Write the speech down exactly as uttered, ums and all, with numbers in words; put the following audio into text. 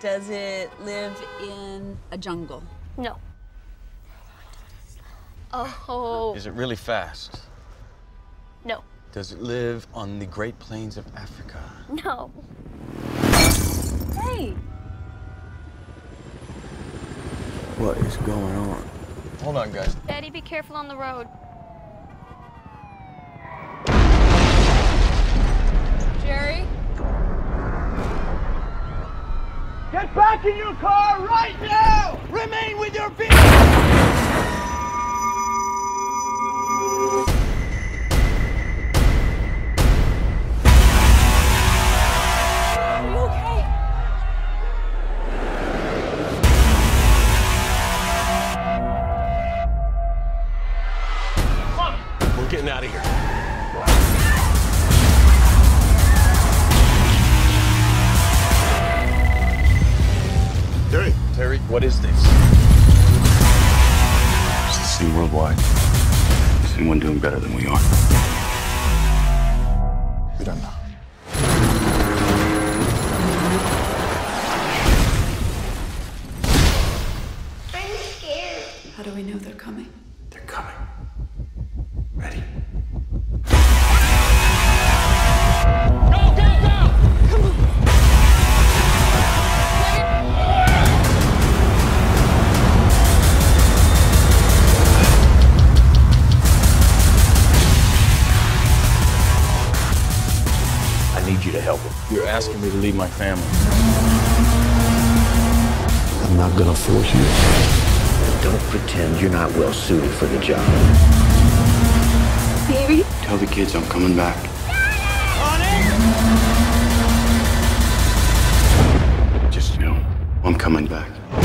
Does it live in a jungle? No. Oh. Is it really fast? No. Does it live on the Great Plains of Africa? No. Hey! What is going on? Hold on, guys. Daddy, be careful on the road. Jerry? Get back in your car right now! Remain with your vehicle! Getting out of here. Terry. Terry, what is this? It's the scene worldwide. Is anyone doing better than we are? We don't know. I'm scared. How do we know they're coming? They're coming. Ready? Go, go, go! Come on. I need you to help him. You're asking me to leave my family. I'm not gonna force you. Don't pretend you're not well suited for the job. Baby. Tell the kids I'm coming back. Just, you know, I'm coming back.